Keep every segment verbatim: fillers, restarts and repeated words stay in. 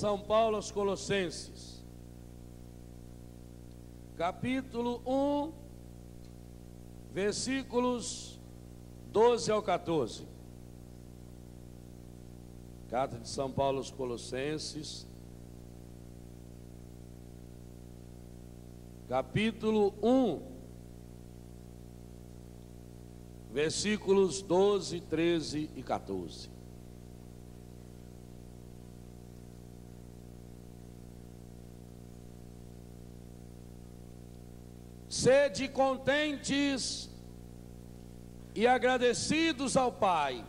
São Paulo aos Colossenses, capítulo um, versículos doze ao quatorze. Carta de São Paulo aos Colossenses, capítulo um, versículos doze, treze e quatorze. Sede contentes e agradecidos ao Pai,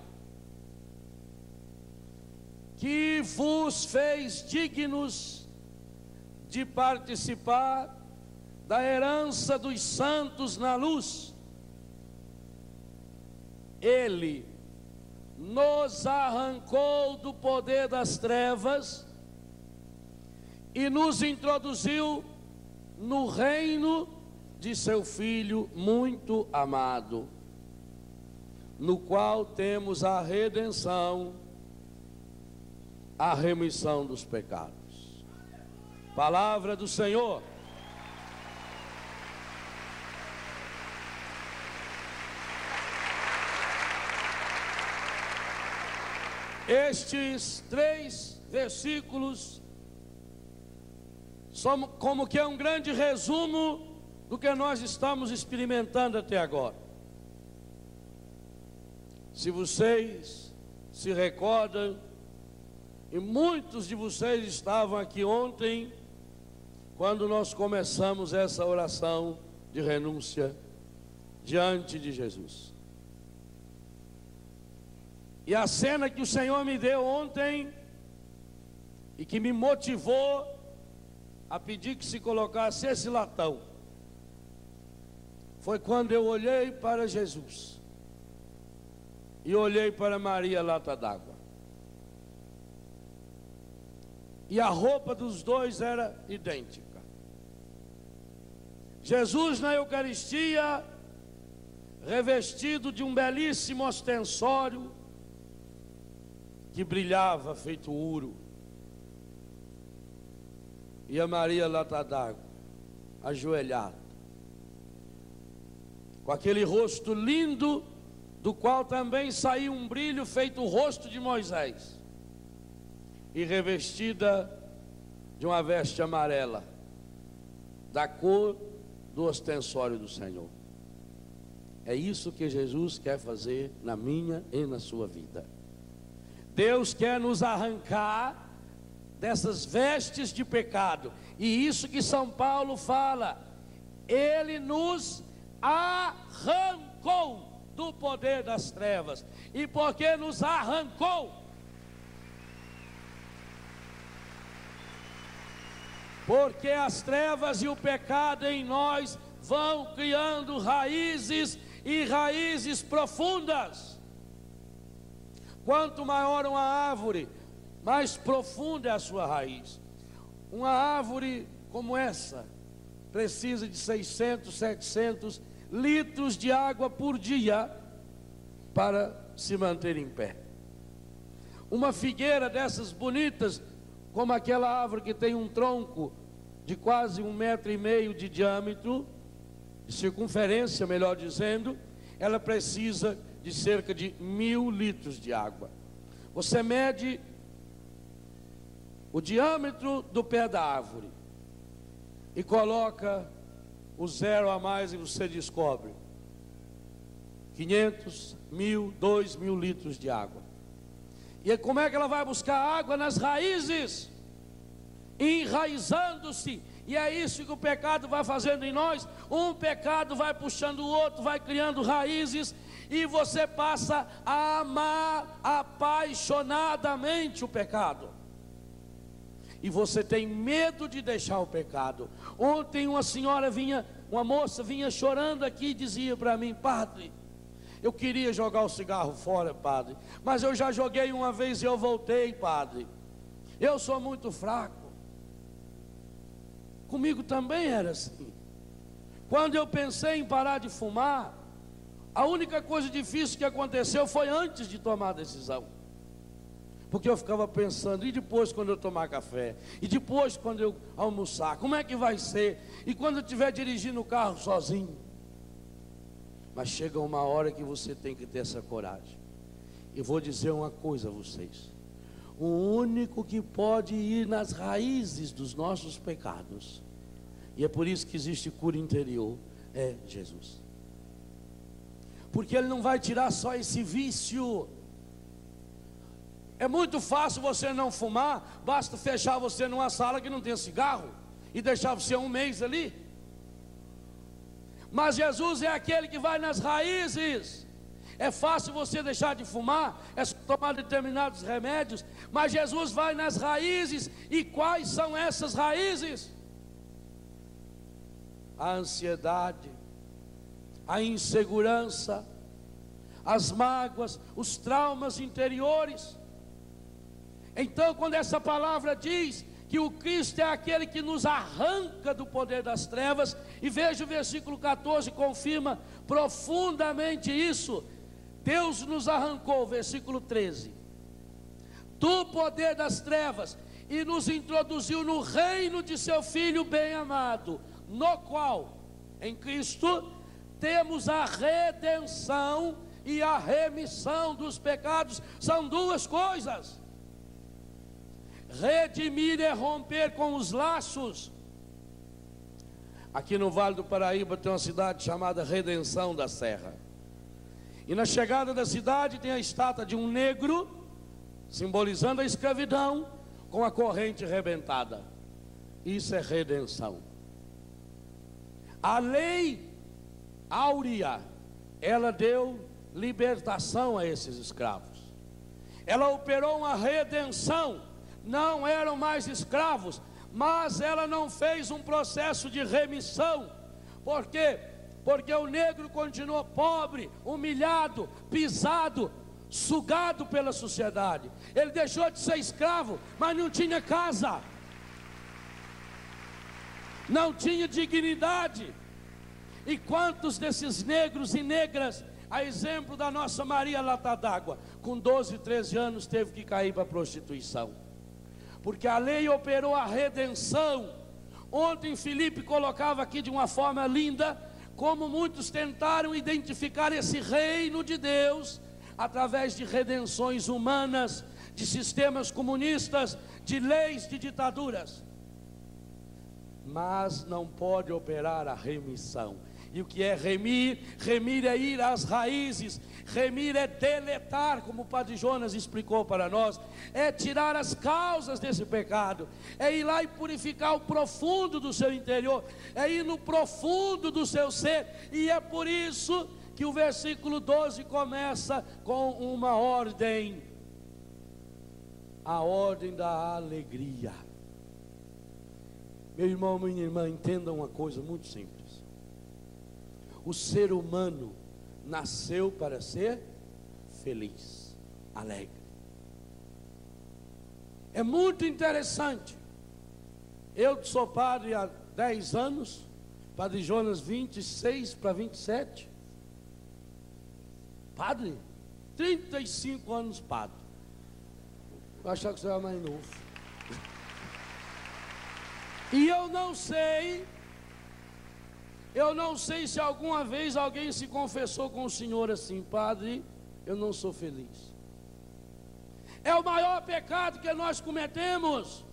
que vos fez dignos de participar da herança dos santos na luz. Ele nos arrancou do poder das trevas e nos introduziu no reino de seu Filho muito amado, no qual temos a redenção, a remissão dos pecados. Palavra do Senhor. Estes três versículos são como que é um grande resumo do que nós estamos experimentando até agora. Se vocês se recordam, e muitos de vocês estavam aqui ontem, quando nós começamos essa oração de renúncia diante de Jesus. E a cena que o Senhor me deu ontem e que me motivou a pedir que se colocasse esse latão foi quando eu olhei para Jesus e olhei para Maria Lata d'água. E a roupa dos dois era idêntica. Jesus na Eucaristia, revestido de um belíssimo ostensório que brilhava feito ouro, e a Maria Lata d'água ajoelhada, com aquele rosto lindo, do qual também saiu um brilho feito o rosto de Moisés, e revestida de uma veste amarela, da cor do ostensório do Senhor. É isso que Jesus quer fazer na minha e na sua vida. Deus quer nos arrancar dessas vestes de pecado. E isso que São Paulo fala, ele nos arrancou do poder das trevas. E porque nos arrancou, porque as trevas e o pecado em nós vão criando raízes e raízes profundas. Quanto maior uma árvore, mais profunda é a sua raiz. Uma árvore como essa precisa de seiscentos, setecentos litros de água por dia para se manter em pé. Uma figueira dessas bonitas, como aquela árvore que tem um tronco de quase um metro e meio de diâmetro, de circunferência, melhor dizendo, ela precisa de cerca de mil litros de água. Você mede o diâmetro do pé da árvore e coloca o zero a mais e você descobre quinhentos, mil, dois mil litros de água. E como é que ela vai buscar água? Nas raízes, enraizando-se. E é isso que o pecado vai fazendo em nós. Um pecado vai puxando o outro, vai criando raízes, e você passa a amar apaixonadamente o pecado. E você tem medo de deixar o pecado. Ontem uma senhora vinha, uma moça vinha chorando aqui e dizia para mim: padre, eu queria jogar o cigarro fora, padre, mas eu já joguei uma vez e eu voltei, padre. Eu sou muito fraco. Comigo também era assim. Quando eu pensei em parar de fumar, a única coisa difícil que aconteceu foi antes de tomar a decisão. porque eu ficava pensando, e depois quando eu tomar café? E depois quando eu almoçar? Como é que vai ser? E quando eu estiver dirigindo o carro sozinho? Mas chega uma hora que você tem que ter essa coragem. Eu vou dizer uma coisa a vocês: o único que pode ir nas raízes dos nossos pecados, e é por isso que existe cura interior, é Jesus. Porque Ele não vai tirar só esse vício. É muito fácil você não fumar, basta fechar você numa sala que não tem cigarro e deixar você um mês ali. Mas Jesus é aquele que vai nas raízes. É fácil você deixar de fumar, é tomar determinados remédios, mas Jesus vai nas raízes. E quais são essas raízes? A ansiedade, a insegurança, as mágoas, os traumas interiores. Então, quando essa palavra diz que o Cristo é aquele que nos arranca do poder das trevas, e veja o versículo quatorze, confirma profundamente isso. Deus nos arrancou, versículo treze, do poder das trevas e nos introduziu no reino de seu Filho bem-amado, no qual, em Cristo, temos a redenção e a remissão dos pecados. São duas coisas. Redimir é romper com os laços. Aqui no Vale do Paraíba tem uma cidade chamada Redenção da Serra. E na chegada da cidade tem a estátua de um negro, simbolizando a escravidão, com a corrente rebentada. Isso é redenção. A lei áurea, ela deu libertação a esses escravos. Ela operou uma redenção. Não eram mais escravos, mas ela não fez um processo de remissão. Por quê? Porque o negro continuou pobre, humilhado, pisado, sugado pela sociedade. Ele deixou de ser escravo, mas não tinha casa, não tinha dignidade. E quantos desses negros e negras, a exemplo da nossa Maria Lata d'Água, com doze, treze anos teve que cair para a prostituição, porque a lei operou a redenção. Ontem Felipe colocava aqui de uma forma linda, como muitos tentaram identificar esse reino de Deus através de redenções humanas, de sistemas comunistas, de leis, de ditaduras, mas não pode operar a remissão. E o que é remir? Remir é ir às raízes. Remir é deletar, como o padre Jonas explicou para nós. É tirar as causas desse pecado. É ir lá e purificar o profundo do seu interior. É ir no profundo do seu ser. E é por isso que o versículo doze começa com uma ordem. A ordem da alegria. Meu irmão, minha irmã, entenda uma coisa muito simples. O ser humano nasceu para ser feliz, alegre. É muito interessante. Eu sou padre há dez anos, padre Jonas vinte e seis para vinte e sete. Padre, trinta e cinco anos padre. Eu achava que você era mais novo. E eu não sei... Eu não sei se alguma vez alguém se confessou com o Senhor assim: Padre, eu não sou feliz. É o maior pecado que nós cometemos.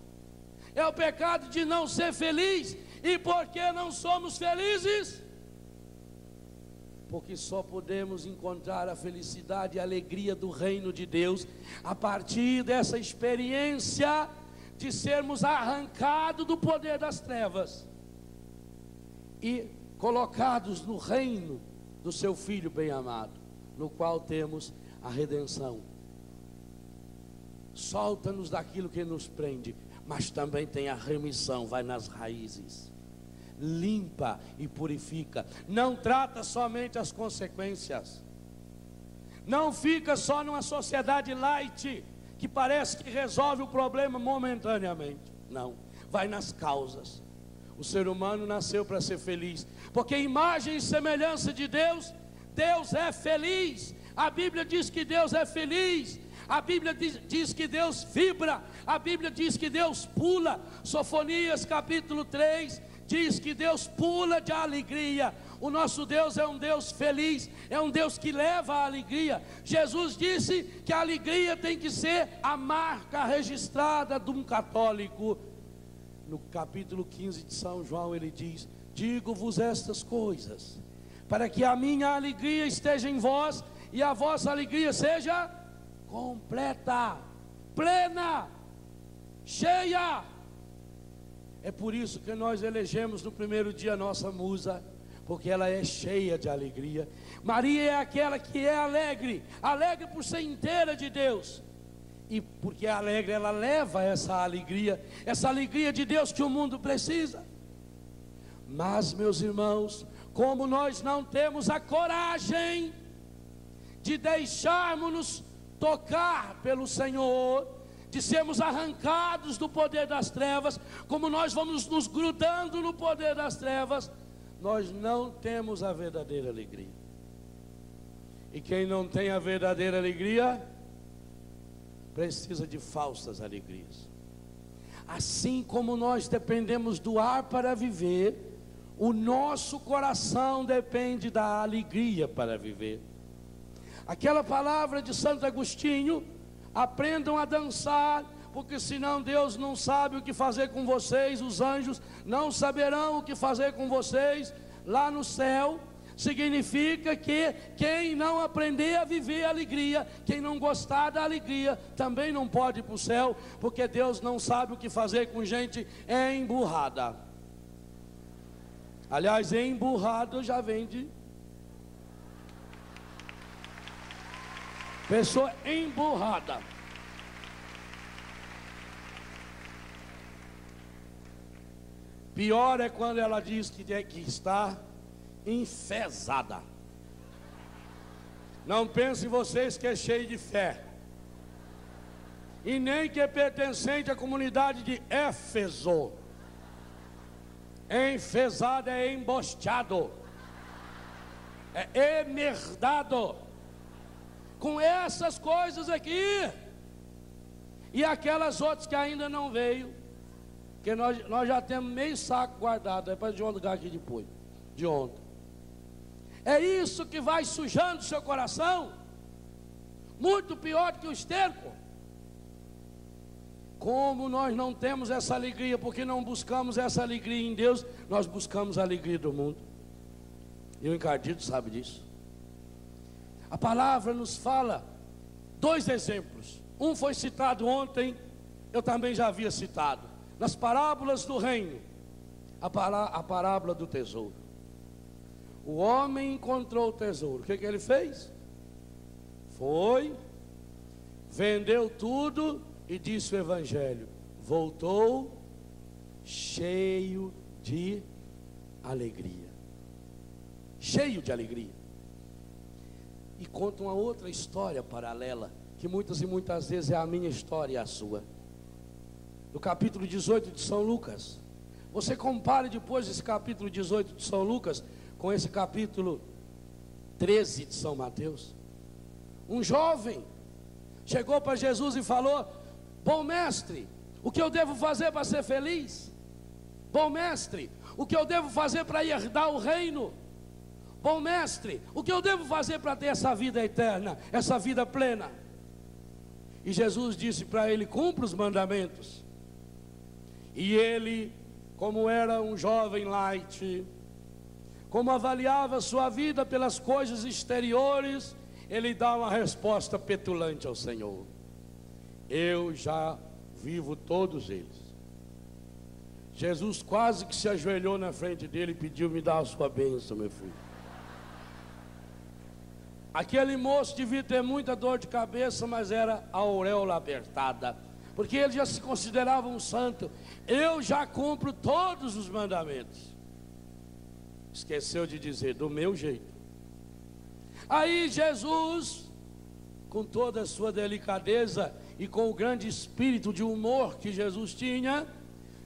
É o pecado de não ser feliz. E por que não somos felizes? Porque só podemos encontrar a felicidade e a alegria do reino de Deus a partir dessa experiência de sermos arrancados do poder das trevas e colocados no reino do seu Filho bem-amado, no qual temos a redenção. Solta-nos daquilo que nos prende, mas também tem a remissão, vai nas raízes, limpa e purifica. Não trata somente as consequências, não fica só numa sociedade light, que parece que resolve o problema momentaneamente. Não, vai nas causas. O ser humano nasceu para ser feliz, porque imagem e semelhança de Deus, Deus é feliz. A Bíblia diz que Deus é feliz. A Bíblia diz, diz que Deus vibra. A Bíblia diz que Deus pula. Sofonias capítulo três diz que Deus pula de alegria. O nosso Deus é um Deus feliz, é um Deus que leva a alegria. Jesus disse que a alegria tem que ser a marca registrada de um católico. No capítulo quinze de São João ele diz: digo-vos estas coisas, para que a minha alegria esteja em vós e a vossa alegria seja completa, plena, cheia. É por isso que nós elegemos no primeiro dia a nossa musa, porque ela é cheia de alegria. Maria é aquela que é alegre, alegre por ser inteira de Deus. E porque é alegre, ela leva essa alegria, essa alegria de Deus que o mundo precisa. Mas, meus irmãos, como nós não temos a coragem de deixarmos-nos tocar pelo Senhor, de sermos arrancados do poder das trevas, como nós vamos nos grudando no poder das trevas, nós não temos a verdadeira alegria. E quem não tem a verdadeira alegria precisa de falsas alegrias. Assim como nós dependemos do ar para viver, o nosso coração depende da alegria para viver. Aquela palavra de Santo Agostinho: aprendam a dançar, porque senão Deus não sabe o que fazer com vocês, os anjos não saberão o que fazer com vocês lá no céu. Significa que quem não aprender a viver a alegria, quem não gostar da alegria, também não pode ir para o céu, porque Deus não sabe o que fazer com gente emburrada. Aliás, emburrado já vem de... pessoa emburrada. Pior é quando ela diz que é que está enfesada. Não pensem vocês que é cheio de fé, e nem que é pertencente à comunidade de Éfeso. Enfesado é embostado, é emerdado com essas coisas aqui. E aquelas outras que ainda não veio, que nós, nós já temos meio saco guardado, é para de um lugar aqui depois, de ontem. É isso que vai sujando o seu coração, muito pior que o esterco. Como nós não temos essa alegria, porque não buscamos essa alegria em Deus, nós buscamos a alegria do mundo. E o encardido sabe disso. A palavra nos fala dois exemplos. Um foi citado ontem, eu também já havia citado, nas parábolas do reino, a, pará, a parábola do tesouro. O homem encontrou o tesouro. O que, que ele fez? Foi, vendeu tudo e disse o evangelho. Voltou cheio de alegria. Cheio de alegria. E conta uma outra história paralela, que muitas e muitas vezes é a minha história e a sua. No capítulo dezoito de São Lucas. Você compare depois esse capítulo dezoito de São Lucas com esse capítulo treze de São Mateus. Um jovem chegou para Jesus e falou: bom mestre, o que eu devo fazer para ser feliz? Bom mestre, o que eu devo fazer para herdar o reino? Bom mestre, o que eu devo fazer para ter essa vida eterna, essa vida plena? E Jesus disse para ele: cumpra os mandamentos. E ele, como era um jovem light, como avaliava sua vida pelas coisas exteriores, ele dá uma resposta petulante ao Senhor: eu já vivo todos eles. Jesus quase que se ajoelhou na frente dele e pediu: me dá a sua bênção, meu filho. Aquele moço devia ter muita dor de cabeça, mas era a auréola apertada, porque ele já se considerava um santo. Eu já cumpro todos os mandamentos. Esqueceu de dizer: do meu jeito. Aí Jesus, com toda a sua delicadeza e com o grande espírito de humor que Jesus tinha,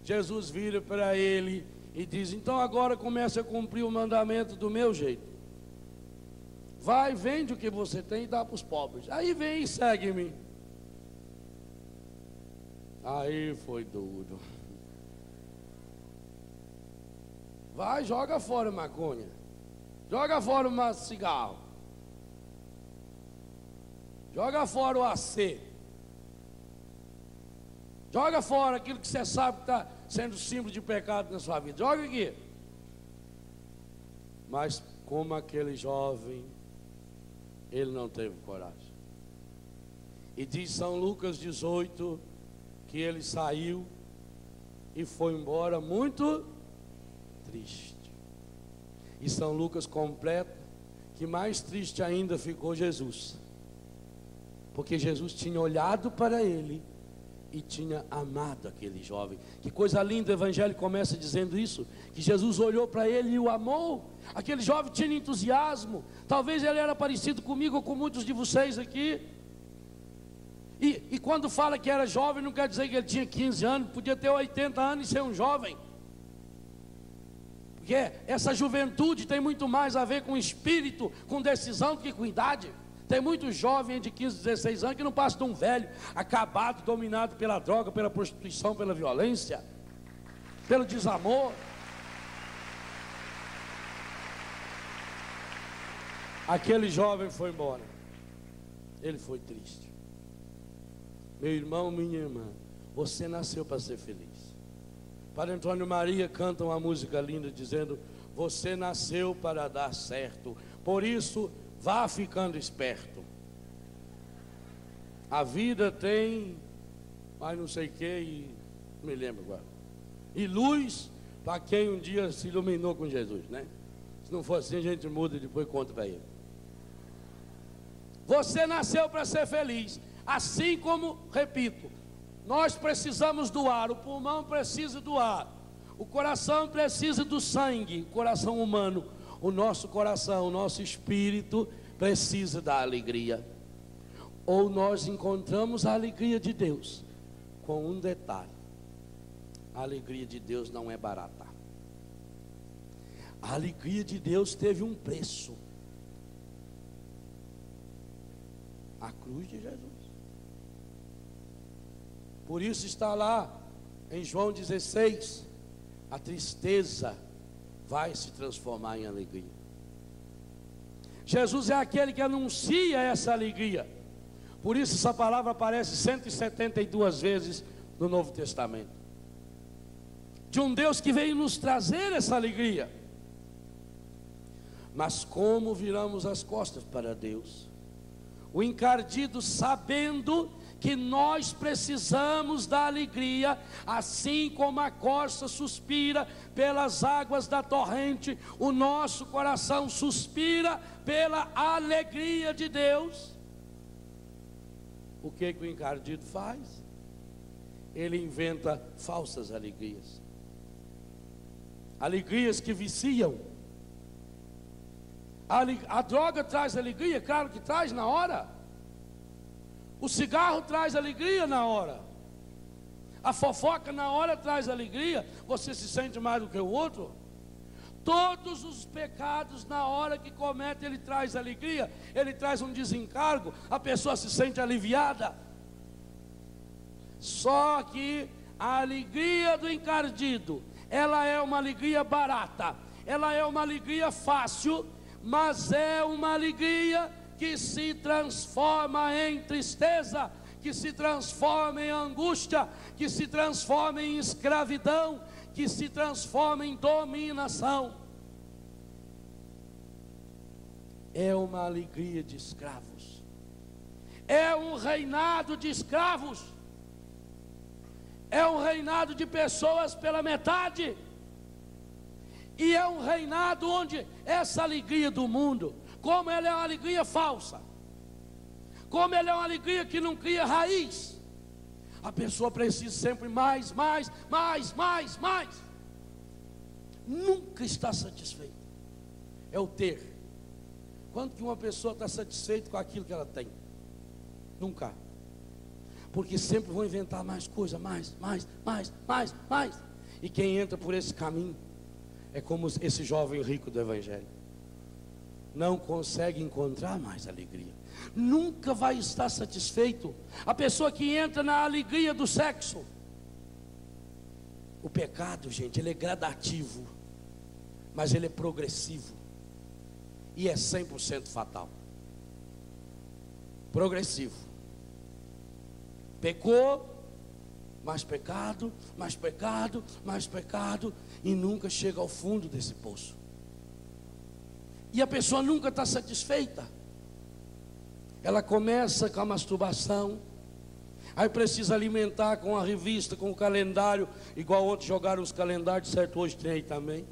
Jesus vira para ele e diz: então agora comece a cumprir o mandamento do meu jeito. Vai, vende o que você tem e dá para os pobres. Aí vem e segue-me. Aí foi duro. Vai, joga fora a maconha. Joga fora o cigarro. Joga fora o A C. Joga fora aquilo que você sabe que está sendo símbolo de pecado na sua vida. Joga aqui. Mas como aquele jovem, ele não teve coragem. E diz São Lucas dezoito que ele saiu e foi embora muito triste. E São Lucas completa que mais triste ainda ficou Jesus, porque Jesus tinha olhado para ele e tinha amado aquele jovem. Que coisa linda, o evangelho começa dizendo isso, que Jesus olhou para ele e o amou. Aquele jovem tinha entusiasmo. Talvez ele era parecido comigo ou com muitos de vocês aqui. E, e quando fala que era jovem, não quer dizer que ele tinha quinze anos, podia ter oitenta anos e ser um jovem. Porque essa juventude tem muito mais a ver com espírito, com decisão, do que com idade. Tem muito jovem de quinze, dezesseis anos que não passa de um velho, acabado, dominado pela droga, pela prostituição, pela violência, pelo desamor. Aquele jovem foi embora. Ele foi triste. Meu irmão, minha irmã, você nasceu para ser feliz. Padre Antônio Maria canta uma música linda dizendo: você nasceu para dar certo, por isso vá ficando esperto. A vida tem, mas não sei o que, e não me lembro agora. E luz para quem um dia se iluminou com Jesus, né? Se não for assim, a gente muda e depois conta para ele. Você nasceu para ser feliz. Assim como, repito, nós precisamos do ar, o pulmão precisa do ar, o coração precisa do sangue, o coração humano, o nosso coração, o nosso espírito precisa da alegria. Ou nós encontramos a alegria de Deus, com um detalhe: a alegria de Deus não é barata. A alegria de Deus teve um preço: a cruz de Jesus. Por isso está lá em João dezesseis, a tristeza vai se transformar em alegria. Jesus é aquele que anuncia essa alegria. Por isso essa palavra aparece cento e setenta e duas vezes no Novo Testamento. De um Deus que veio nos trazer essa alegria. Mas como viramos as costas para Deus? O encardido, sabendo que nós precisamos da alegria, assim como a corça suspira pelas águas da torrente, o nosso coração suspira pela alegria de Deus. O que que o encardido faz? Ele inventa falsas alegrias, alegrias que viciam. A, a droga traz alegria? Claro que traz, na hora. O cigarro traz alegria na hora. A fofoca na hora traz alegria. Você se sente mais do que o outro. Todos os pecados, na hora que comete, ele traz alegria. Ele traz um desencargo. A pessoa se sente aliviada. Só que a alegria do encardido, ela é uma alegria barata. Ela é uma alegria fácil, mas é uma alegria que se transforma em tristeza, que se transforma em angústia, que se transforma em escravidão, que se transforma em dominação. É uma alegria de escravos. É um reinado de escravos. É um reinado de pessoas pela metade. E é um reinado onde essa alegria do mundo, como ela é uma alegria falsa, como ela é uma alegria que não cria raiz, a pessoa precisa sempre mais, mais, mais, mais, mais. Nunca está satisfeita. É o ter. Quando que uma pessoa está satisfeita com aquilo que ela tem? Nunca. Porque sempre vão inventar mais coisa, mais, mais, mais, mais, mais. E quem entra por esse caminho é como esse jovem rico do evangelho. não consegue encontrar mais alegria. Nunca vai estar satisfeito. A pessoa que entra na alegria do sexo. O pecado, gente, ele é gradativo, mas ele é progressivo. E é cem por cento fatal. Progressivo. Pecou, mais pecado, mais pecado, mais pecado, e nunca chega ao fundo desse poço. E a pessoa nunca está satisfeita. Ela começa com a masturbação, aí precisa alimentar com a revista, com o calendário, igual ontem jogaram os calendários, certo? Hoje tem aí também.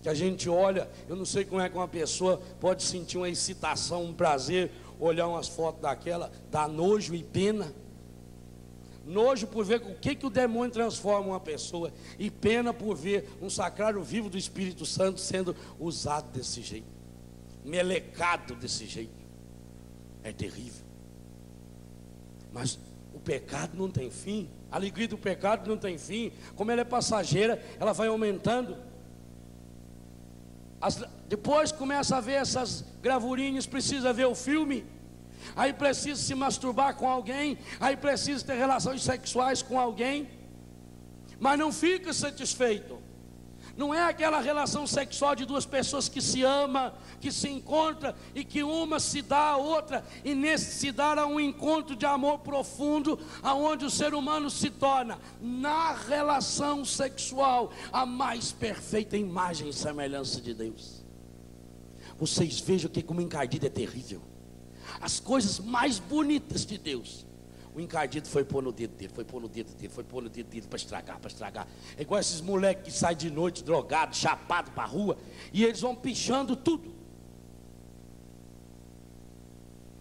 Que a gente olha, eu não sei como é que uma pessoa pode sentir uma excitação, um prazer, olhar umas fotos daquela, dá nojo e pena. Nojo por ver o que, que o demônio transforma uma pessoa, e pena por ver um sacrário vivo do Espírito Santo sendo usado desse jeito, melecado desse jeito. É terrível. Mas o pecado não tem fim. A alegria do pecado não tem fim. Como ela é passageira, ela vai aumentando. As, depois começa a ver essas gravurinhas, precisa ver o filme. Aí precisa se masturbar com alguém, aí precisa ter relações sexuais com alguém, mas não fica satisfeito. Não é aquela relação sexual de duas pessoas que se ama, que se encontra e que uma se dá à outra, e nesse se dar a um encontro de amor profundo, aonde o ser humano se torna, na relação sexual, a mais perfeita imagem e semelhança de Deus. Vocês vejam que como encardido é terrível. As coisas mais bonitas de Deus, o encardido foi pôr no dedo dele, foi pôr no dedo dele, foi pôr no dedo dele para estragar, para estragar. É igual esses moleques que saem de noite drogados, chapados para a rua, e eles vão pichando tudo.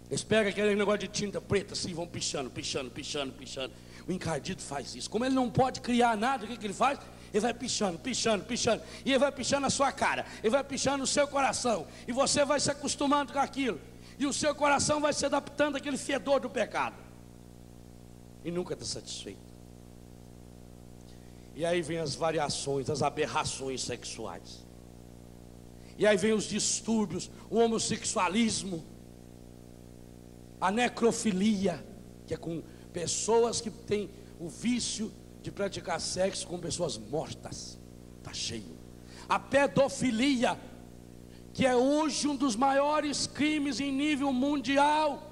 Eles pegam aquele negócio de tinta preta assim, vão pichando, pichando, pichando, pichando. O encardido faz isso. Como ele não pode criar nada, o que, que ele faz? Ele vai pichando, pichando, pichando. E ele vai pichando a sua cara, ele vai pichando o seu coração. E você vai se acostumando com aquilo. E o seu coração vai se adaptando àquele fedor do pecado. E nunca está satisfeito. E aí vem as variações, as aberrações sexuais. E aí vem os distúrbios, o homossexualismo, a necrofilia, que é com pessoas que têm o vício de praticar sexo com pessoas mortas. Está cheio. A pedofilia, que é hoje um dos maiores crimes em nível mundial,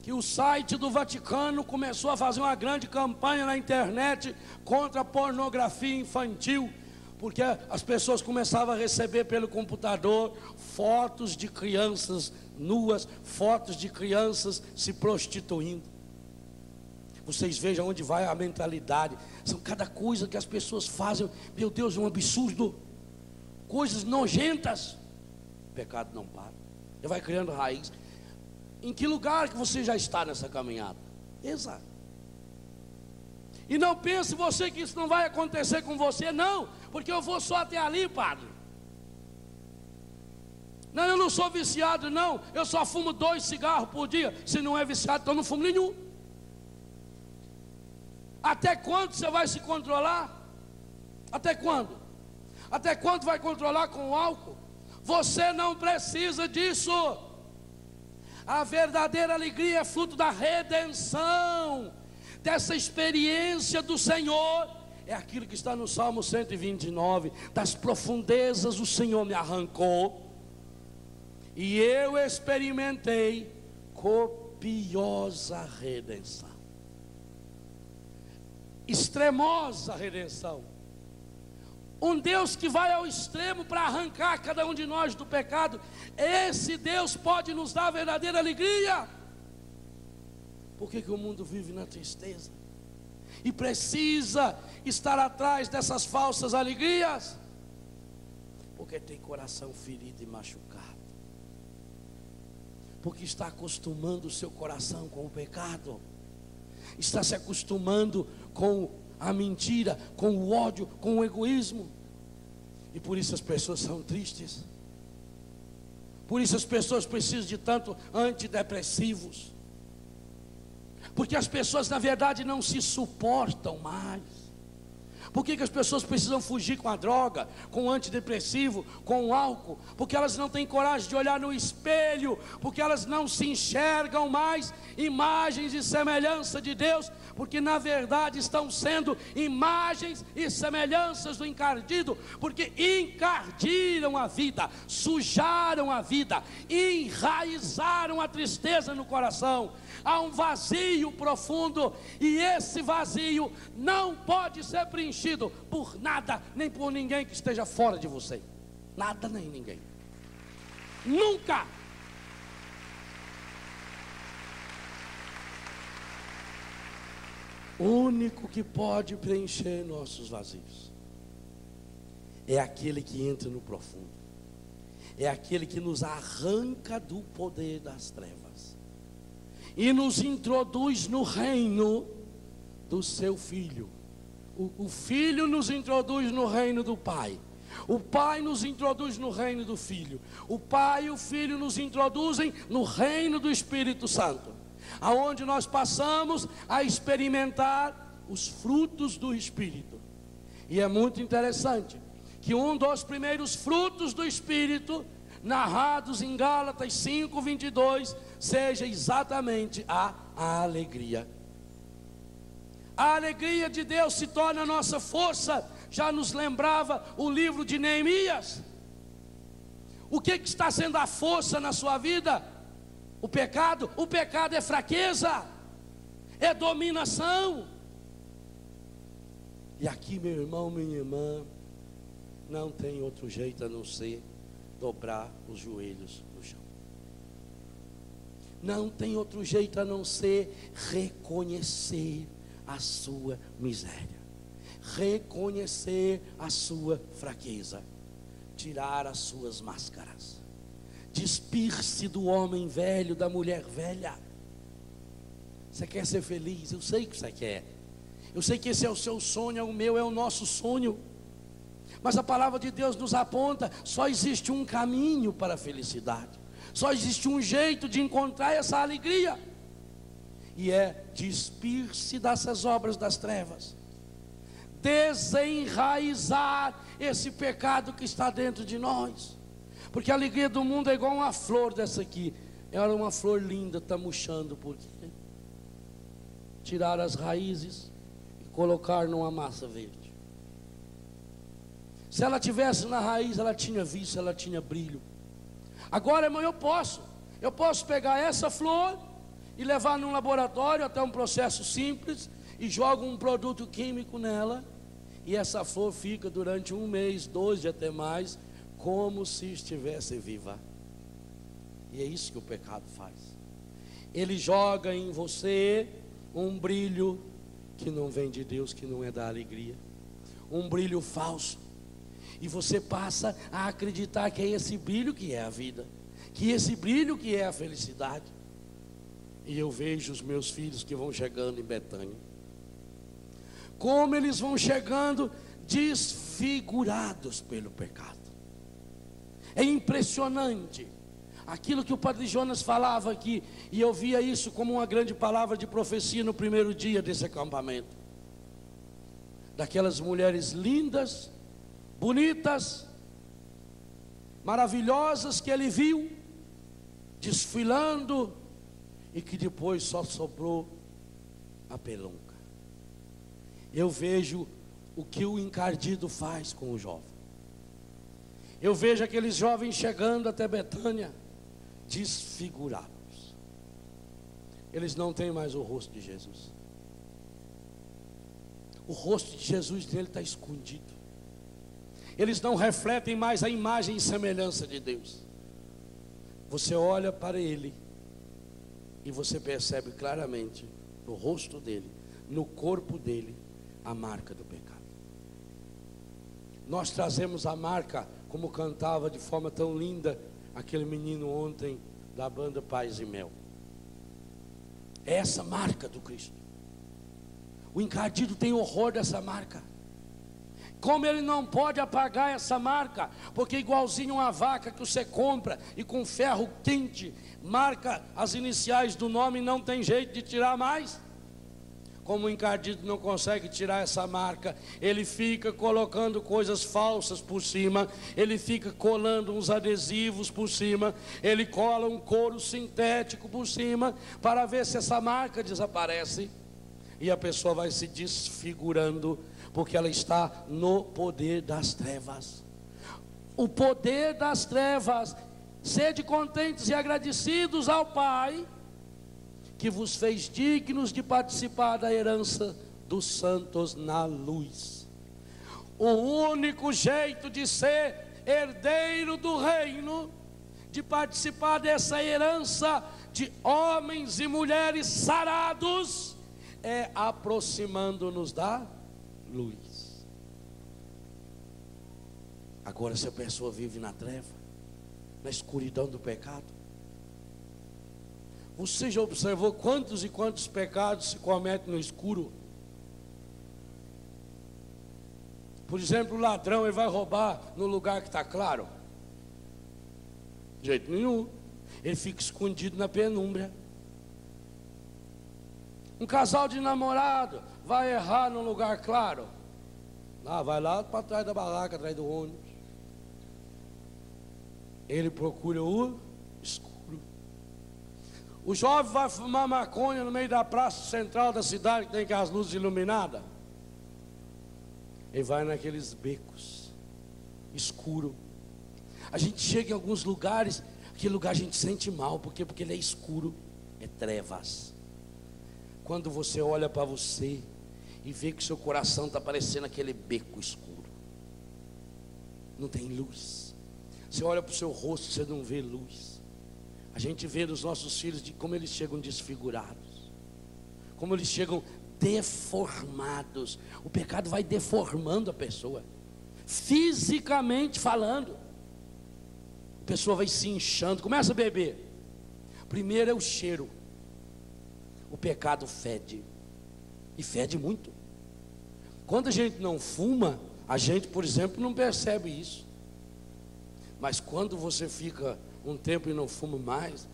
que o site do Vaticano começou a fazer uma grande campanha na internet contra a pornografia infantil, porque as pessoas começavam a receber pelo computador fotos de crianças nuas, fotos de crianças se prostituindo. Vocês vejam onde vai a mentalidade. São cada coisa que as pessoas fazem, meu Deus, um absurdo, coisas nojentas. O pecado não para, ele vai criando raiz. Em que lugar que você já está nessa caminhada? Exato. E não pense você que isso não vai acontecer com você, não, porque eu vou só até ali, padre. Não, eu não sou viciado, não, eu só fumo dois cigarros por dia. Se não é viciado, então não fumo nenhum. Até quando você vai se controlar? Até quando? Até quando vai controlar com o álcool? Você não precisa disso. A verdadeira alegria é fruto da redenção, dessa experiência do Senhor. É aquilo que está no Salmo cento e vinte e nove. Das profundezas o Senhor me arrancou, e eu experimentei copiosa redenção. Extremosa redenção. Um Deus que vai ao extremo para arrancar cada um de nós do pecado. Esse Deus pode nos dar verdadeira alegria. Por que que o mundo vive na tristeza? E precisa estar atrás dessas falsas alegrias? Porque tem coração ferido e machucado. Porque está acostumando o seu coração com o pecado. Está se acostumando com o a mentira, com o ódio, com o egoísmo. E por isso as pessoas são tristes. Por isso as pessoas precisam de tanto antidepressivos. Porque as pessoas na verdade não se suportam mais. Por que que as pessoas precisam fugir com a droga, com o antidepressivo, com o álcool? Porque elas não têm coragem de olhar no espelho, porque elas não se enxergam mais imagens e semelhança de Deus, porque na verdade estão sendo imagens e semelhanças do encardido, porque encardiram a vida, sujaram a vida, enraizaram a tristeza no coração. Há um vazio profundo, e esse vazio não pode ser preenchido por nada, nem por ninguém que esteja fora de você. Nada nem ninguém. Nunca. O único que pode preencher nossos vazios é aquele que entra no profundo, é aquele que nos arranca do poder das trevas e nos introduz no reino do seu filho. O, o filho nos introduz no reino do pai, o pai nos introduz no reino do filho, o pai e o filho nos introduzem no reino do Espírito Santo, aonde nós passamos a experimentar os frutos do Espírito. E é muito interessante que um dos primeiros frutos do Espírito narrados em Gálatas cinco, vinte e dois, seja exatamente a, a alegria. A alegria de Deus se torna a nossa força. Já nos lembrava o livro de Neemias. O que, que está sendo a força na sua vida? O pecado? O pecado é fraqueza, é dominação. E aqui, meu irmão, minha irmã, não tem outro jeito a não ser dobrar os joelhos no chão. Não tem outro jeito a não ser reconhecer a sua miséria, reconhecer a sua fraqueza, tirar as suas máscaras, despir-se do homem velho, da mulher velha. Você quer ser feliz? Eu sei que você quer, eu sei que esse é o seu sonho, é o meu, é o nosso sonho. Mas a palavra de Deus nos aponta, só existe um caminho para a felicidade, só existe um jeito de encontrar essa alegria, e é despir-se dessas obras das trevas, desenraizar esse pecado que está dentro de nós. Porque a alegria do mundo é igual uma flor dessa aqui, era uma flor linda, está murchando, porque tirar as raízes e colocar numa massa verde. Se ela tivesse na raiz, ela tinha viço, ela tinha brilho. Agora, irmão, eu posso. Eu posso pegar essa flor e levar num laboratório, até um processo simples, e jogo um produto químico nela, e essa flor fica durante um mês, dois e até mais, como se estivesse viva. E é isso que o pecado faz. Ele joga em você um brilho que não vem de Deus, que não é da alegria, um brilho falso. E você passa a acreditar que é esse brilho que é a vida, que esse brilho que é a felicidade. E eu vejo os meus filhos que vão chegando em Betânia, como eles vão chegando desfigurados pelo pecado. É impressionante aquilo que o padre Jonas falava aqui, e eu via isso como uma grande palavra de profecia no primeiro dia desse acampamento. Daquelas mulheres lindas, bonitas, maravilhosas que ele viu desfilando, e que depois só sobrou a pelunca. Eu vejo o que o encardido faz com o jovem. Eu vejo aqueles jovens chegando até Betânia desfigurados. Eles não têm mais o rosto de Jesus. O rosto de Jesus dele está escondido. Eles não refletem mais a imagem e semelhança de Deus. Você olha para ele e você percebe claramente no rosto dele, no corpo dele, a marca do pecado. Nós trazemos a marca, como cantava de forma tão linda aquele menino ontem da banda Paz e Mel. É essa marca do Cristo. O encardido tem horror dessa marca. Como ele não pode apagar essa marca, porque igualzinho uma vaca que você compra e com ferro quente marca as iniciais do nome, não tem jeito de tirar mais. Como o encardido não consegue tirar essa marca, ele fica colocando coisas falsas por cima, ele fica colando uns adesivos por cima, ele cola um couro sintético por cima, para ver se essa marca desaparece. E a pessoa vai se desfigurando, porque ela está no poder das trevas. O poder das trevas. Sede contentes e agradecidos ao Pai, que vos fez dignos de participar da herança dos santos na luz. O único jeito de ser herdeiro do reino, de participar dessa herança de homens e mulheres sarados, é aproximando-nos da luz. Agora, se a pessoa vive na treva, na escuridão do pecado, você já observou quantos e quantos pecados se cometem no escuro? Por exemplo, o ladrão, ele vai roubar no lugar que está claro? De jeito nenhum. Ele fica escondido na penumbra. Um casal de namorado vai errar no lugar claro? Ah, vai lá para trás da barraca, atrás do ônibus. Ele procura o escuro. O jovem vai fumar maconha no meio da praça central da cidade, que tem as luzes iluminadas. Ele vai naqueles becos escuro. A gente chega em alguns lugares, aquele lugar a gente sente mal, porque porque ele é escuro, é trevas. Quando você olha para você e vê que seu coração está parecendo aquele beco escuro, não tem luz. Você olha para o seu rosto, você não vê luz. A gente vê nos nossos filhos de como eles chegam desfigurados, como eles chegam deformados. O pecado vai deformando a pessoa, fisicamente falando. A pessoa vai se inchando, começa a beber. Primeiro é o cheiro. O pecado fede, e fede muito. Quando a gente não fuma, a gente, por exemplo, não percebe isso. Mas quando você fica um tempo e não fuma mais,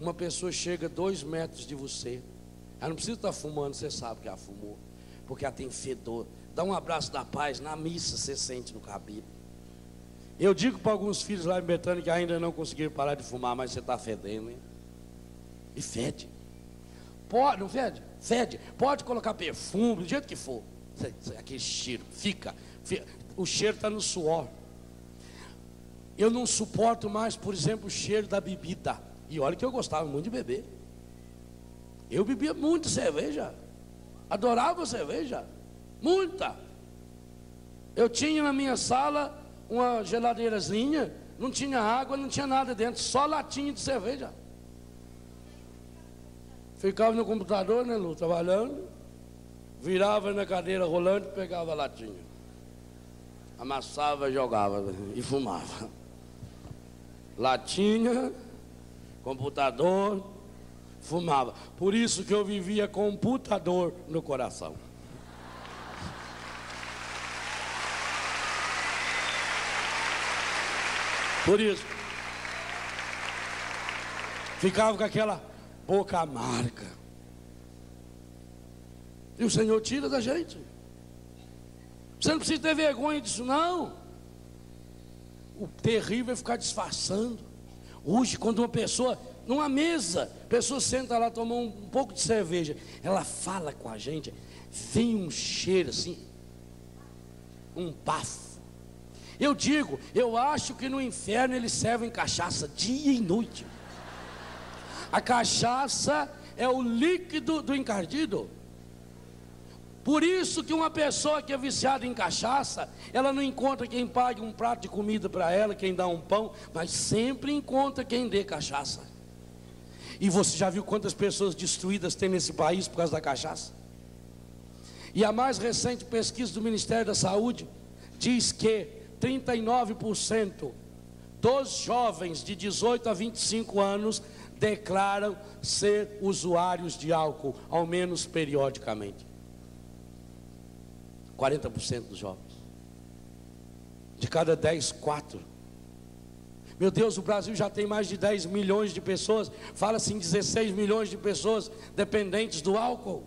uma pessoa chega dois metros de você, ela não precisa estar fumando, você sabe que ela fumou, porque ela tem fedor. Dá um abraço da paz, na missa você sente no cabelo. Eu digo para alguns filhos lá em Betânia que ainda não conseguiram parar de fumar, mas você está fedendo, hein? E fede. Pode, não fede? Fede. Pode colocar perfume, do jeito que for. Aquele cheiro, fica. fica. O cheiro está no suor. Eu não suporto mais, por exemplo, o cheiro da bebida. E olha que eu gostava muito de beber. Eu bebia muita cerveja. Adorava cerveja. Muita. Eu tinha na minha sala uma geladeirazinha. Não tinha água, não tinha nada dentro. Só latinha de cerveja. Ficava no computador, né, Lu? Trabalhando. Virava na cadeira rolante e pegava a latinha. Amassava, jogava e fumava. Latinha, computador, fumava. Por isso que eu vivia computador no coração. Por isso. Ficava com aquela boca amarga. E o Senhor tira da gente. Você não precisa ter vergonha disso, não. O terrível é ficar disfarçando. Hoje, quando uma pessoa, numa mesa, a pessoa senta lá, toma um, um pouco de cerveja, ela fala com a gente, vem um cheiro assim, um bafo. Eu digo, eu acho que no inferno eles servem cachaça dia e noite. A cachaça é o líquido do encardido. Por isso que uma pessoa que é viciada em cachaça, ela não encontra quem pague um prato de comida para ela, quem dá um pão, mas sempre encontra quem dê cachaça. E você já viu quantas pessoas destruídas tem nesse país por causa da cachaça? E a mais recente pesquisa do Ministério da Saúde diz que trinta e nove por cento dos jovens de dezoito a vinte e cinco anos declaram ser usuários de álcool, ao menos periodicamente. quarenta por cento dos jovens. De cada dez, quatro. Meu Deus, o Brasil já tem mais de dez milhões de pessoas. Fala-se em dezesseis milhões de pessoas dependentes do álcool.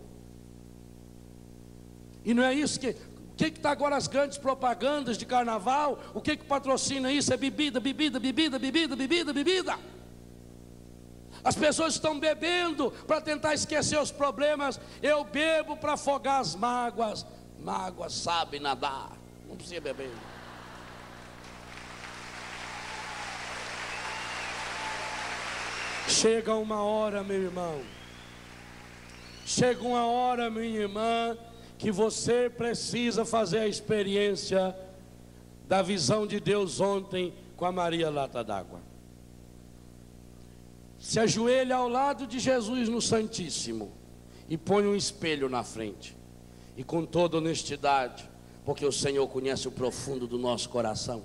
E não é isso que... O que está agora as grandes propagandas de carnaval? O que, que patrocina isso? É bebida, bebida, bebida, bebida, bebida, bebida. As pessoas estão bebendo para tentar esquecer os problemas. Eu bebo para afogar as mágoas. Mágoa sabe nadar, não precisa beber. Chega uma hora, meu irmão, chega uma hora, minha irmã, que você precisa fazer a experiência da visão de Deus ontem com a Maria Lata d'água. Se ajoelha ao lado de Jesus no Santíssimo e põe um espelho na frente. E com toda honestidade, porque o Senhor conhece o profundo do nosso coração,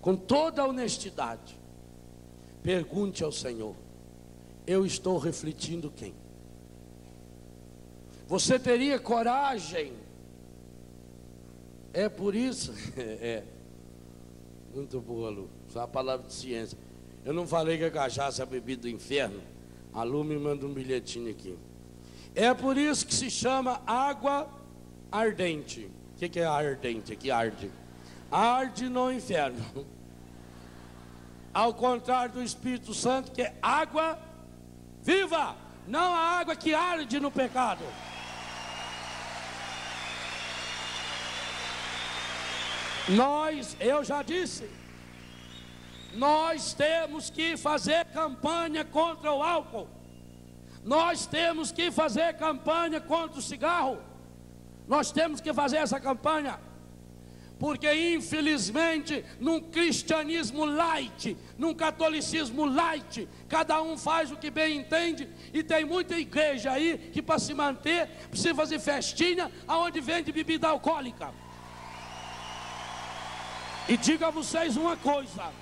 com toda honestidade, pergunte ao Senhor: eu estou refletindo quem? Você teria coragem? É por isso? É. Muito boa, Lu. Isso é uma palavra de ciência. Eu não falei que a cachaça é a bebida do inferno? A Lu me manda um bilhetinho aqui. É por isso que se chama água ardente. O que, que é ardente? Que arde? Arde no inferno. Ao contrário do Espírito Santo, que é água viva, não a água que arde no pecado. Nós, eu já disse, nós temos que fazer campanha contra o álcool. Nós temos que fazer campanha contra o cigarro. Nós temos que fazer essa campanha. Porque infelizmente, num cristianismo light, num catolicismo light, cada um faz o que bem entende. E tem muita igreja aí que para se manter precisa fazer festinha aonde vende bebida alcoólica. E digo a vocês uma coisa: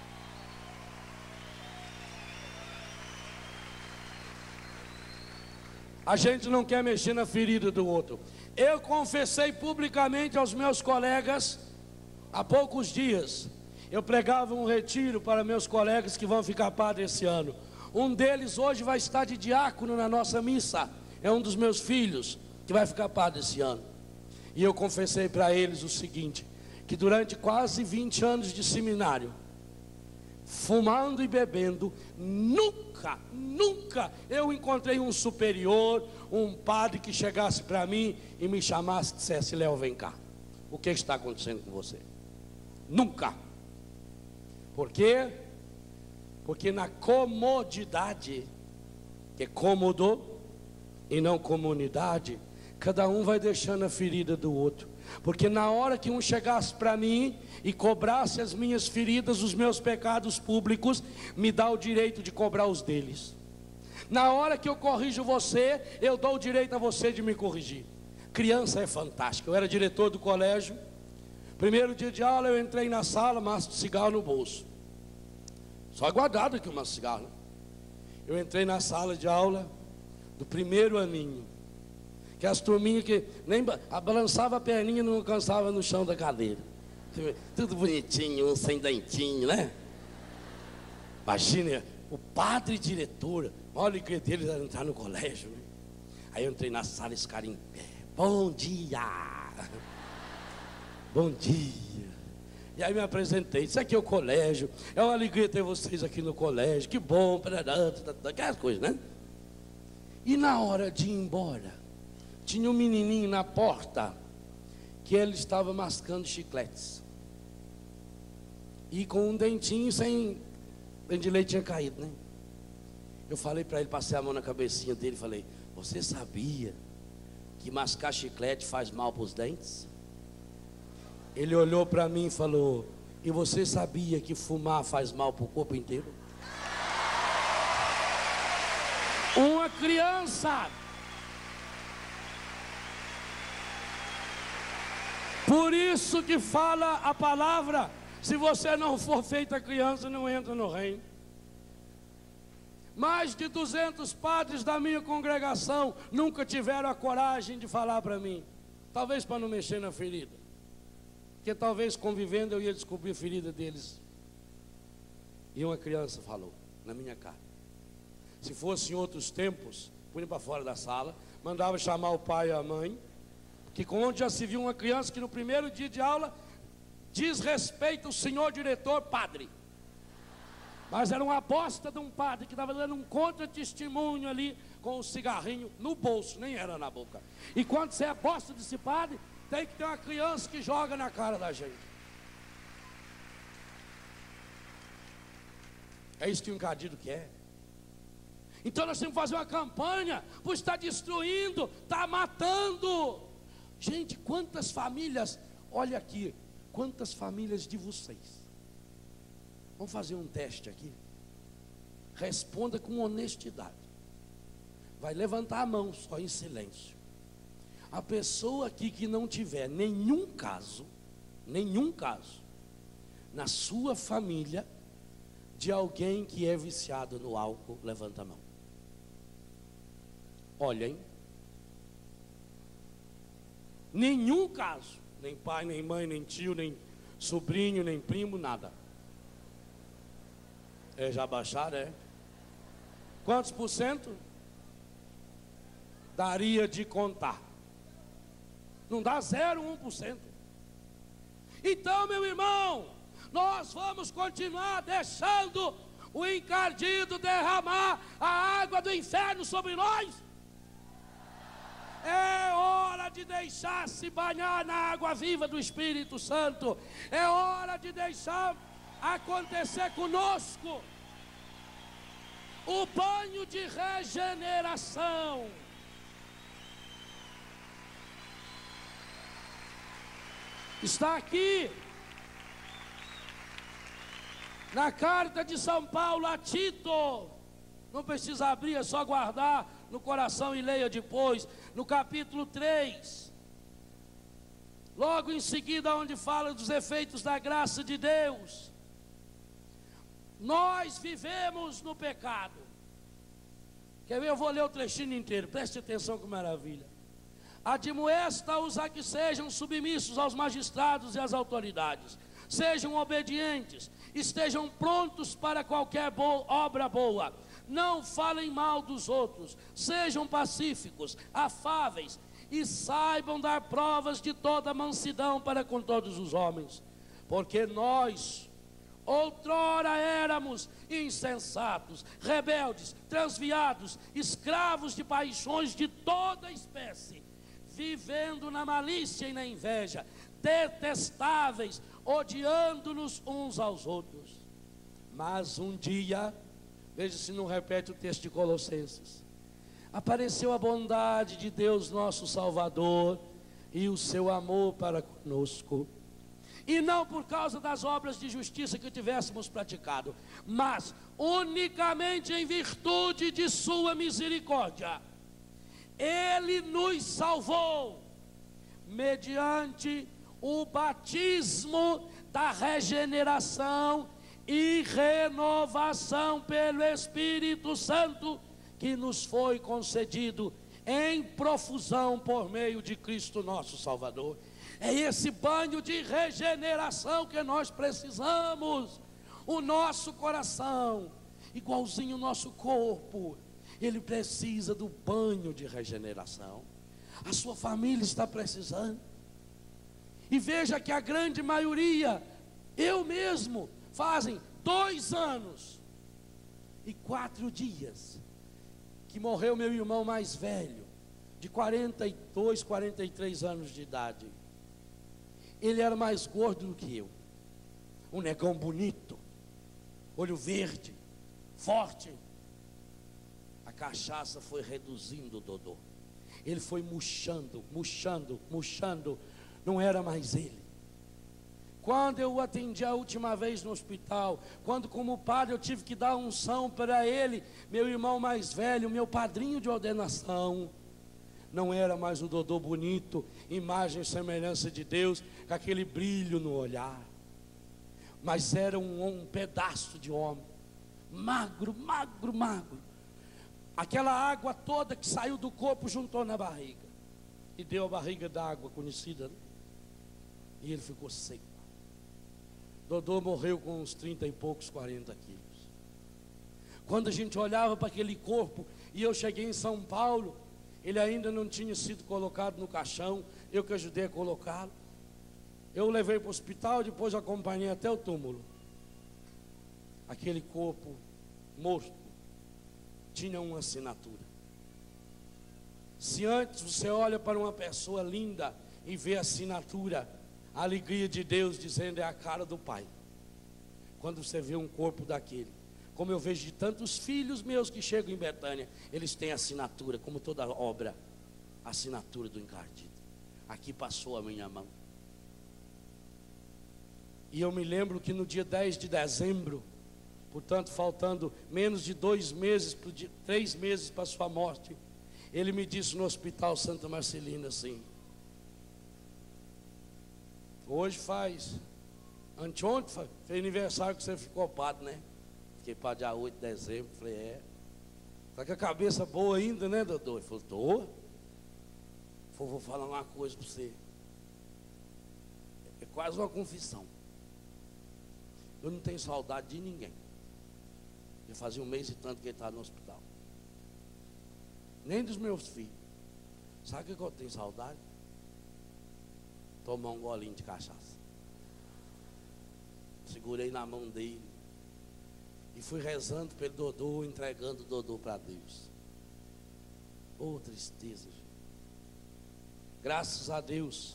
a gente não quer mexer na ferida do outro. Eu confessei publicamente aos meus colegas há poucos dias. Eu pregava um retiro para meus colegas que vão ficar padre esse ano. Um deles hoje vai estar de diácono na nossa missa. É um dos meus filhos que vai ficar padre esse ano. E eu confessei para eles o seguinte: que durante quase vinte anos de seminário, fumando e bebendo, nunca, nunca eu encontrei um superior, um padre que chegasse para mim e me chamasse e dissesse: Léo, vem cá, o que está acontecendo com você? Nunca. Por quê? Porque na comodidade, que é cômodo, e não comunidade, cada um vai deixando a ferida do outro. Porque na hora que um chegasse para mim e cobrasse as minhas feridas, os meus pecados públicos, me dá o direito de cobrar os deles. Na hora que eu corrijo você, eu dou o direito a você de me corrigir. Criança é fantástica. Eu era diretor do colégio. Primeiro dia de aula eu entrei na sala, maço de cigarro no bolso. Só guardado aqui o maço de cigarro. Eu entrei na sala de aula do primeiro aninho, que as turminhas que nem balançava a perninha não alcançava no chão da cadeira. Tudo bonitinho, um sem dentinho, né? Imagina, o padre diretor, a maior alegria dele era entrar no colégio. Aí eu entrei na sala, esse cara em pé. Bom dia! Bom dia! E aí me apresentei. Isso aqui é o colégio. É uma alegria ter vocês aqui no colégio. Que bom, aquelas coisas, né? E na hora de ir embora, tinha um menininho na porta que ele estava mascando chicletes. E com um dentinho sem... O dente de leite tinha caído, né? Eu falei para ele, passei a mão na cabecinha dele, falei: você sabia que mascar chiclete faz mal para os dentes? Ele olhou para mim e falou: e você sabia que fumar faz mal para o corpo inteiro? Uma criança... Por isso que fala a palavra: se você não for feita criança, não entra no reino. Mais de duzentos padres da minha congregação nunca tiveram a coragem de falar para mim. Talvez para não mexer na ferida, porque talvez convivendo eu ia descobrir a ferida deles. E uma criança falou na minha cara. Se fosse em outros tempos, punha para fora da sala, mandava chamar o pai e a mãe que com onde já se viu uma criança que no primeiro dia de aula desrespeita o senhor diretor padre. Mas era uma aposta de um padre que estava dando um contra-testemunho ali com um cigarrinho no bolso, nem era na boca. E quando você é aposta desse padre, tem que ter uma criança que joga na cara da gente. É isso que o encadido quer. Então nós temos que fazer uma campanha, por estar destruindo, está matando. Gente, quantas famílias, olha aqui, quantas famílias de vocês. Vamos fazer um teste aqui. Responda com honestidade. Vai levantar a mão só em silêncio. A pessoa aqui que não tiver nenhum caso, nenhum caso, na sua família, de alguém que é viciado no álcool, levanta a mão. Olha, hein? Nenhum caso, nem pai, nem mãe, nem tio, nem sobrinho, nem primo, nada. É, já baixaram, é? Quantos por cento? Daria de contar. Não dá zero vírgula um por cento. Então, meu irmão, nós vamos continuar deixando o encardido derramar a água do inferno sobre nós? É hora de deixar se banhar na água viva do Espírito Santo. É hora de deixar acontecer conosco o banho de regeneração. Está aqui na carta de São Paulo a Tito. Não precisa abrir, é só guardar no coração e leia depois, no capítulo três, logo em seguida, onde fala dos efeitos da graça de Deus. Nós vivemos no pecado. Quer ver? Eu vou ler o trechinho inteiro, preste atenção que maravilha. Admoesta-os a que sejam submissos aos magistrados e às autoridades, sejam obedientes, estejam prontos para qualquer boa, obra boa, não falem mal dos outros, sejam pacíficos, afáveis e saibam dar provas de toda mansidão para com todos os homens, porque nós outrora éramos insensatos, rebeldes, transviados, escravos de paixões de toda espécie, vivendo na malícia e na inveja, detestáveis, odiando-nos uns aos outros. Mas um dia, veja se não repete o texto de Colossenses, apareceu a bondade de Deus nosso Salvador e o seu amor para conosco. E não por causa das obras de justiça que tivéssemos praticado, mas unicamente em virtude de sua misericórdia. Ele nos salvou mediante o batismo da regeneração e renovação pelo Espírito Santo, que nos foi concedido em profusão por meio de Cristo nosso Salvador. É esse banho de regeneração que nós precisamos. O nosso coração, igualzinho o nosso corpo, ele precisa do banho de regeneração. A sua família está precisando. E veja que a grande maioria, eu mesmo, fazem dois anos e quatro dias que morreu meu irmão mais velho, de quarenta e dois, quarenta e três anos de idade. Ele era mais gordo do que eu, um negão bonito, olho verde, forte. A cachaça foi reduzindo o Dodô. Ele foi murchando, murchando, murchando, não era mais ele. Quando eu o atendi a última vez no hospital, quando como padre eu tive que dar unção para ele, meu irmão mais velho, meu padrinho de ordenação, não era mais o Dodô bonito, imagem e semelhança de Deus, com aquele brilho no olhar, mas era um, um pedaço de homem, magro, magro, magro. Aquela água toda que saiu do corpo juntou na barriga e deu a barriga d'água conhecida, né? E ele ficou seco. Dodô morreu com uns trinta e poucos, quarenta quilos. Quando a gente olhava para aquele corpo, e eu cheguei em São Paulo, Ele ainda não tinha sido colocado no caixão, eu que ajudei a colocá-lo. Eu o levei para o hospital, depois acompanhei até o túmulo. Aquele corpo morto tinha uma assinatura. Se antes você olha para uma pessoa linda e vê a assinatura, a alegria de Deus dizendo é a cara do Pai. Quando você vê um corpo daquele, como eu vejo de tantos filhos meus que chegam em Betânia, eles têm assinatura, como toda obra, assinatura do encardido. Aqui passou a minha mão. E eu me lembro que no dia dez de dezembro, portanto faltando menos de dois meses, três meses para sua morte, ele me disse no hospital Santa Marcelina assim: hoje faz, anteontem faz, fez aniversário que você ficou padre, né? Fiquei padre dia oito de dezembro, falei, é. Tá com a cabeça boa ainda, né, Dodô? Ele falou, tô. Falei, vou falar uma coisa para você. É quase uma confissão. Eu não tenho saudade de ninguém. Já fazia um mês e tanto que ele estava no hospital. Nem dos meus filhos. Sabe o que eu tenho saudade? Tomar um golinho de cachaça. Segurei na mão dele e fui rezando pelo Dodô, entregando o Dodô para Deus. Oh, tristeza, gente. Graças a Deus,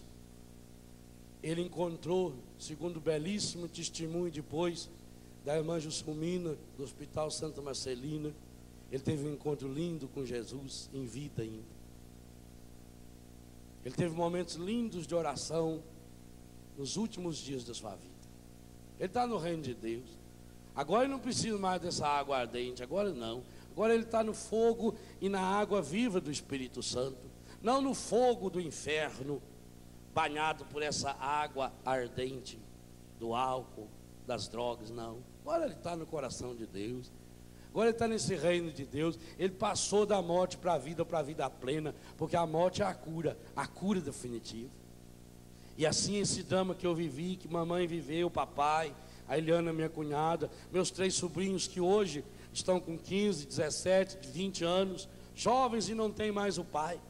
ele encontrou, segundo o belíssimo testemunho depois da irmã Jussumina, do Hospital Santa Marcelina, ele teve um encontro lindo com Jesus, em vida ainda. Ele teve momentos lindos de oração nos últimos dias da sua vida. Ele está no reino de Deus. Agora ele não precisa mais dessa água ardente, agora não. Agora ele está no fogo e na água viva do Espírito Santo. Não no fogo do inferno, banhado por essa água ardente do álcool, das drogas, não. Agora ele está no coração de Deus. Agora ele está nesse reino de Deus. Ele passou da morte para a vida, para a vida plena, porque a morte é a cura, a cura definitiva. E assim esse drama que eu vivi, que mamãe viveu, papai, a Eliana, minha cunhada, meus três sobrinhos que hoje estão com quinze, dezessete, vinte anos, jovens e não têm mais o pai.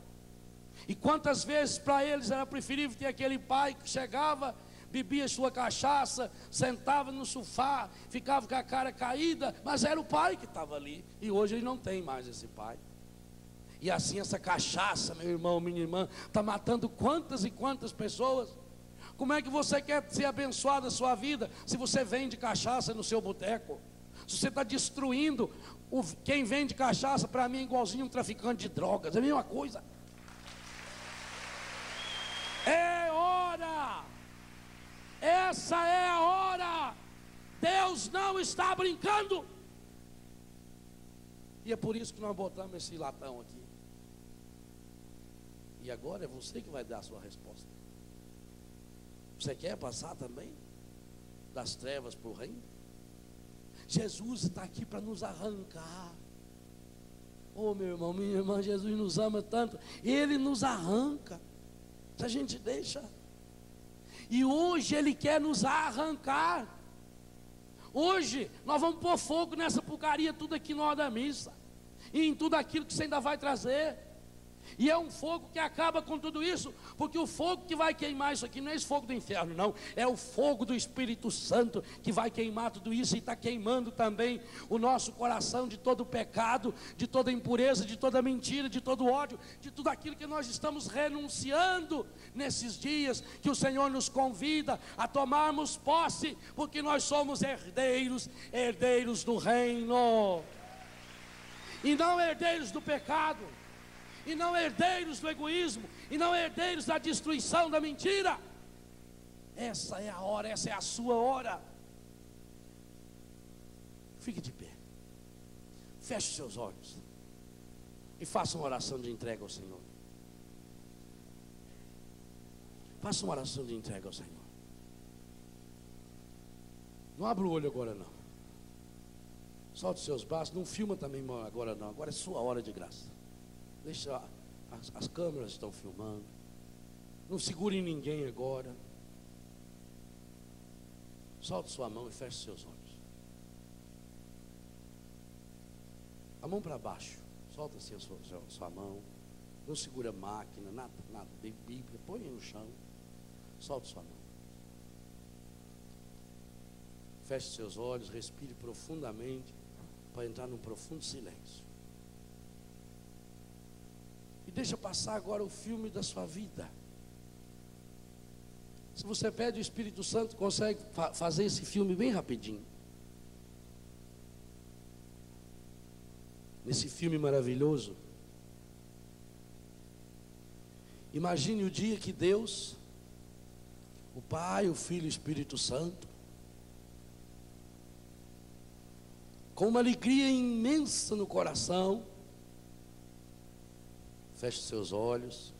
E quantas vezes para eles era preferível ter aquele pai que chegava, bebia sua cachaça, sentava no sofá, ficava com a cara caída, mas era o pai que estava ali. E hoje ele não tem mais esse pai. E assim essa cachaça, meu irmão, minha irmã, está matando quantas e quantas pessoas. Como é que você quer ser abençoado a sua vida se você vende cachaça no seu boteco? Se você está destruindo o, quem vende cachaça, para mim é igualzinho um traficante de drogas, é a mesma coisa. É hora! Essa é a hora. Deus não está brincando. E é por isso que nós botamos esse latão aqui. E agora é você que vai dar a sua resposta. Você quer passar também das trevas para o reino? Jesus está aqui para nos arrancar. Oh, meu irmão, minha irmã, Jesus nos ama tanto. Ele nos arranca se a gente deixa. E hoje ele quer nos arrancar. Hoje nós vamos pôr fogo nessa porcaria, tudo aqui na hora da missa, e em tudo aquilo que você ainda vai trazer. E é um fogo que acaba com tudo isso, porque o fogo que vai queimar isso aqui não é esse fogo do inferno, não. É o fogo do Espírito Santo que vai queimar tudo isso, e está queimando também o nosso coração de todo pecado, de toda impureza, de toda mentira, de todo ódio, de tudo aquilo que nós estamos renunciando nesses dias que o Senhor nos convida a tomarmos posse, porque nós somos herdeiros, herdeiros do reino, e não herdeiros do pecado, e não herdeiros do egoísmo, e não herdeiros da destruição, da mentira. Essa é a hora, essa é a sua hora. Fique de pé, feche os seus olhos e faça uma oração de entrega ao Senhor. Faça uma oração de entrega ao Senhor. Não abra o olho agora não. Solte os seus braços, não filma também agora não. Agora é sua hora de graça. Deixa, as, as câmeras estão filmando. Não segure ninguém agora. Solte sua mão e feche seus olhos. A mão para baixo. Solta assim a sua, a sua mão. não segura máquina, nada, nada, de Bíblia, põe no chão, solta sua mão. Feche seus olhos, respire profundamente para entrar num profundo silêncio. E deixa passar agora o filme da sua vida. Se você pede, o Espírito Santo consegue fa- fazer esse filme bem rapidinho. Nesse filme maravilhoso, imagine o dia que Deus, o Pai, o Filho e o Espírito Santo, com uma alegria imensa no coração, feche seus olhos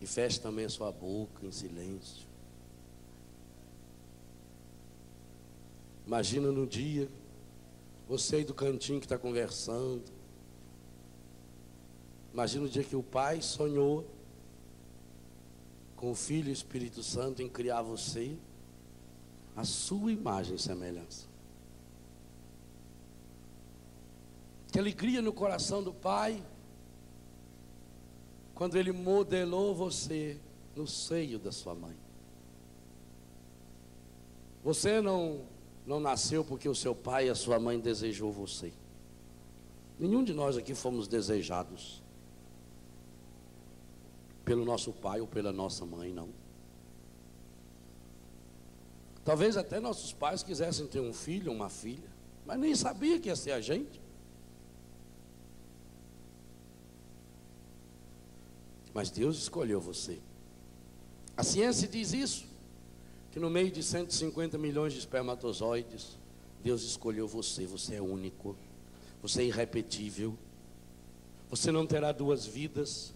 e feche também a sua boca em silêncio. Imagina no dia, você aí do cantinho que está conversando, imagina o dia que o Pai sonhou com o Filho e o Espírito Santo em criar você a sua imagem e semelhança. Que alegria no coração do Pai quando Ele modelou você no seio da sua mãe. Você não, não nasceu porque o seu pai e a sua mãe desejou você. Nenhum de nós aqui fomos desejados pelo nosso pai ou pela nossa mãe, não. Talvez até nossos pais quisessem ter um filho ou uma filha, mas nem sabia que ia ser a gente. Mas Deus escolheu você. A ciência diz isso, que no meio de cento e cinquenta milhões de espermatozoides, Deus escolheu você. Você é único, você é irrepetível, você não terá duas vidas,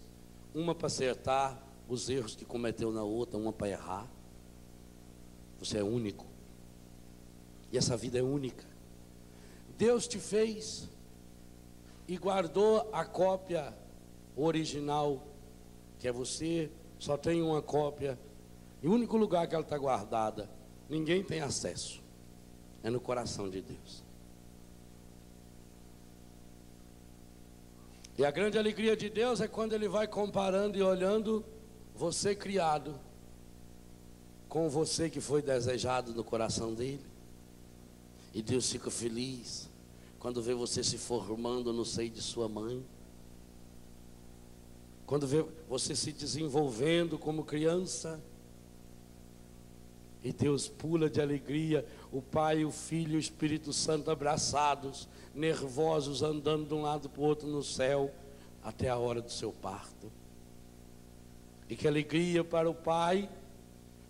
uma para acertar os erros que cometeu na outra, uma para errar. Você é único, e essa vida é única. Deus te fez e guardou a cópia original, que é você, só tem uma cópia, e o único lugar que ela está guardada, ninguém tem acesso, é no coração de Deus. E a grande alegria de Deus é quando Ele vai comparando e olhando você criado com você que foi desejado no coração dEle. E Deus fica feliz quando vê você se formando no seio de sua mãe, quando vê você se desenvolvendo como criança. E Deus pula de alegria, o Pai, o Filho e o Espírito Santo abraçados, nervosos, andando de um lado para o outro no céu, até a hora do seu parto. E que alegria para o Pai,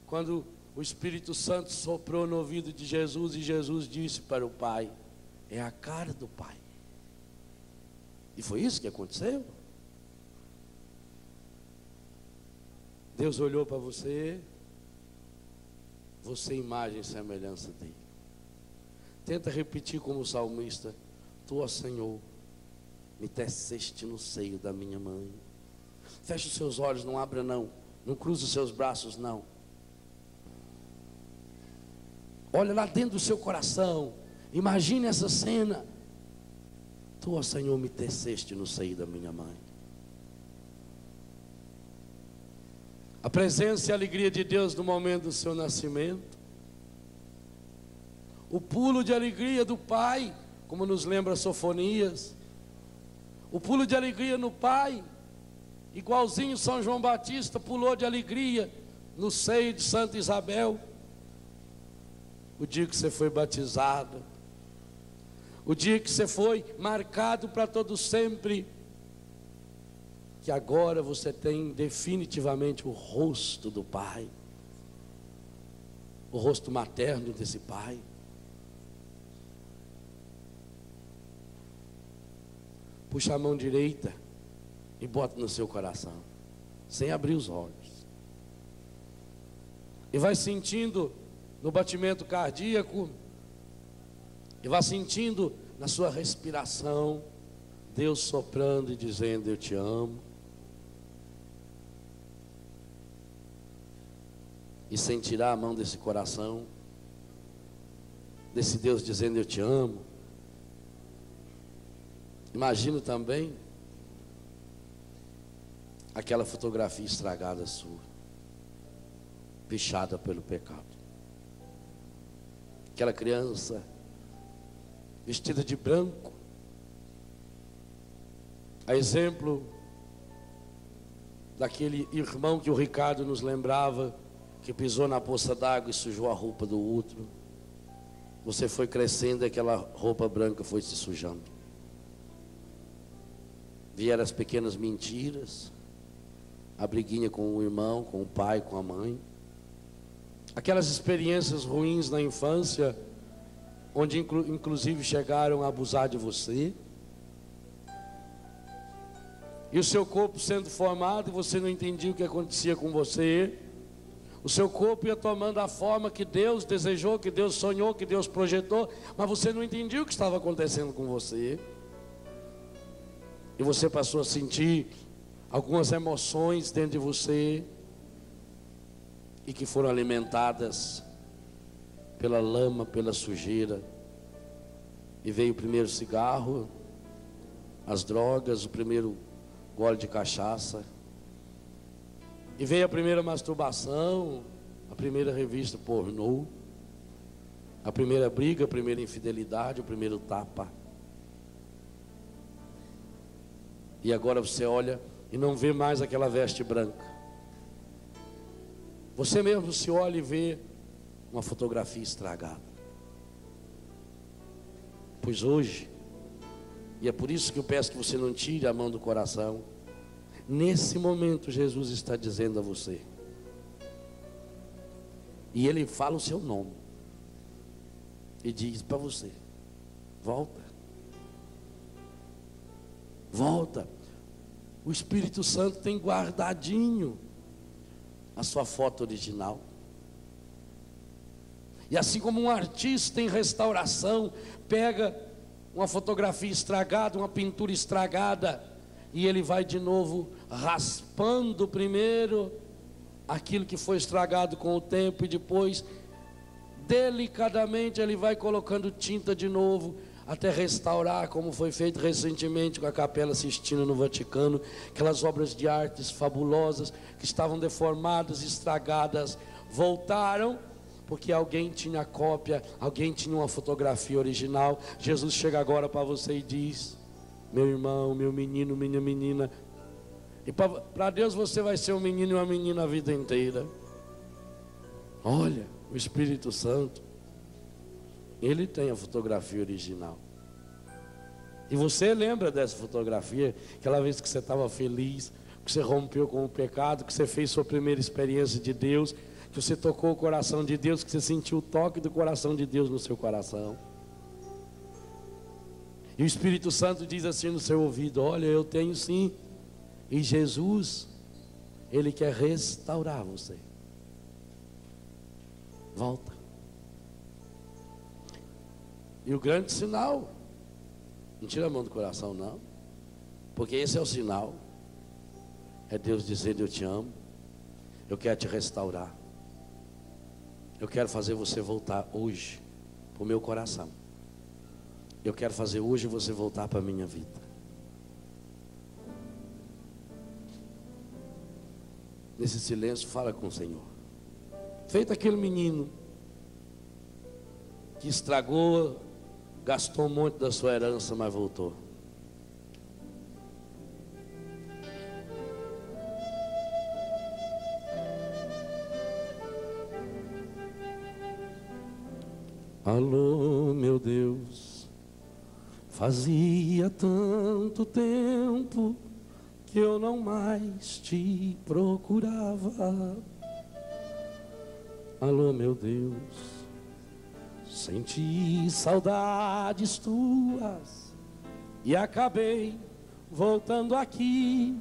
quando o Espírito Santo soprou no ouvido de Jesus, e Jesus disse para o Pai, é a cara do Pai. E foi isso que aconteceu. Deus olhou para você, você imagem e semelhança dele. Tenta repetir como o salmista, tu, ó Senhor, me teceste no seio da minha mãe. Feche os seus olhos, não abra não, não cruza os seus braços não. Olha lá dentro do seu coração, imagine essa cena. Tu, ó Senhor, me teceste no seio da minha mãe. A presença e a alegria de Deus no momento do seu nascimento. O pulo de alegria do Pai, como nos lembra Sofonias. O pulo de alegria no Pai, igualzinho São João Batista pulou de alegria no seio de Santa Isabel. O dia que você foi batizado. O dia que você foi marcado para todo sempre. Que agora você tem definitivamente o rosto do Pai, o rosto materno desse Pai. Puxa a mão direita e bota no seu coração, sem abrir os olhos. E vai sentindo no batimento cardíaco, e vai sentindo na sua respiração, Deus soprando e dizendo, eu te amo. E sentirá a mão desse coração, desse Deus dizendo, eu te amo. Imagino também aquela fotografia estragada sua, pichada pelo pecado. Aquela criança vestida de branco, a exemplo daquele irmão que o Ricardo nos lembrava, que pisou na poça d'água e sujou a roupa do outro. Você foi crescendo e aquela roupa branca foi se sujando. Vieram as pequenas mentiras, a briguinha com o irmão, com o pai, com a mãe. Aquelas experiências ruins na infância, onde inclu inclusive chegaram a abusar de você. E o seu corpo sendo formado e você não entendia o que acontecia com você. O seu corpo ia tomando a forma que Deus desejou, que Deus sonhou, que Deus projetou, mas você não entendia o que estava acontecendo com você. E você passou a sentir algumas emoções dentro de você e que foram alimentadas pela lama, pela sujeira. E veio o primeiro cigarro, as drogas, o primeiro gole de cachaça. E veio a primeira masturbação, a primeira revista pornô, a primeira briga, a primeira infidelidade, o primeiro tapa. E agora você olha e não vê mais aquela veste branca. Você mesmo se olha e vê uma fotografia estragada. Pois hoje, e é por isso que eu peço que você não tire a mão do coração, nesse momento Jesus está dizendo a você, e Ele fala o seu nome e diz para você: volta, volta. O Espírito Santo tem guardadinho a sua foto original. E assim como um artista em restauração pega uma fotografia estragada, uma pintura estragada, e ele vai de novo raspando primeiro aquilo que foi estragado com o tempo, e depois delicadamente ele vai colocando tinta de novo até restaurar, como foi feito recentemente com a Capela Sistina no Vaticano, aquelas obras de artes fabulosas que estavam deformadas, estragadas, voltaram porque alguém tinha cópia, alguém tinha uma fotografia original. Jesus chega agora para você e diz: meu irmão, meu menino, minha menina. E para Deus você vai ser um menino e uma menina a vida inteira. Olha, o Espírito Santo, Ele tem a fotografia original. E você lembra dessa fotografia? Aquela vez que você estava feliz, que você rompeu com o pecado, que você fez sua primeira experiência de Deus, que você tocou o coração de Deus, que você sentiu o toque do coração de Deus no seu coração. E o Espírito Santo diz assim no seu ouvido: olha, eu tenho sim. E Jesus, Ele quer restaurar você. Volta. E o grande sinal, não tira a mão do coração não, porque esse é o sinal, é Deus dizendo: eu te amo, eu quero te restaurar, eu quero fazer você voltar hoje para o meu coração. Eu quero fazer hoje você voltar para a minha vida. Nesse silêncio, fala com o Senhor. Feito aquele menino que estragou, gastou um monte da sua herança, mas voltou. Alô, meu Deus. Fazia tanto tempo que eu não mais te procurava. Alô, meu Deus, senti saudades tuas e acabei voltando aqui.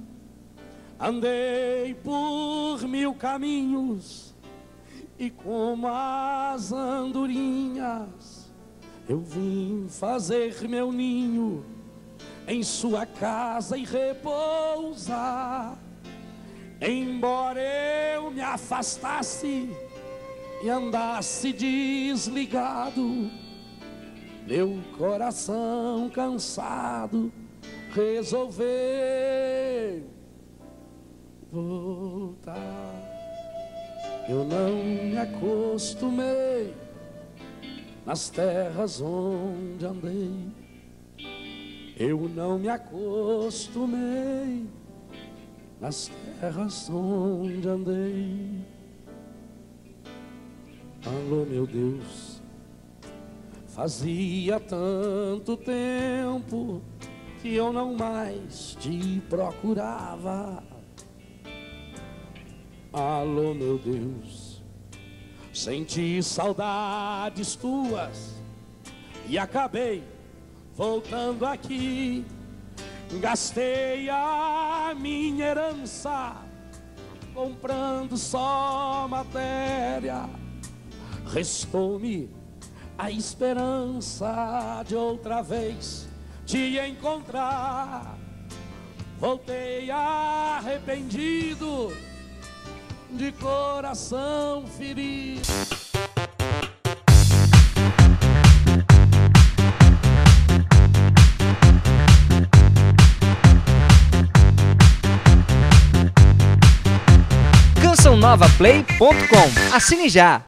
Andei por mil caminhos e como as andorinhas eu vim fazer meu ninho em sua casa e repousar. Embora eu me afastasse e andasse desligado, meu coração cansado resolveu voltar. Eu não me acostumei nas terras onde andei. Eu não me acostumei nas terras onde andei. Alô, meu Deus, fazia tanto tempo que eu não mais te procurava. Alô, meu Deus, senti saudades tuas e acabei voltando aqui. Gastei a minha herança comprando só matéria. Restou-me a esperança de outra vez te encontrar. Voltei arrependido, de coração ferido. Canção Nova Play ponto com. Assine já!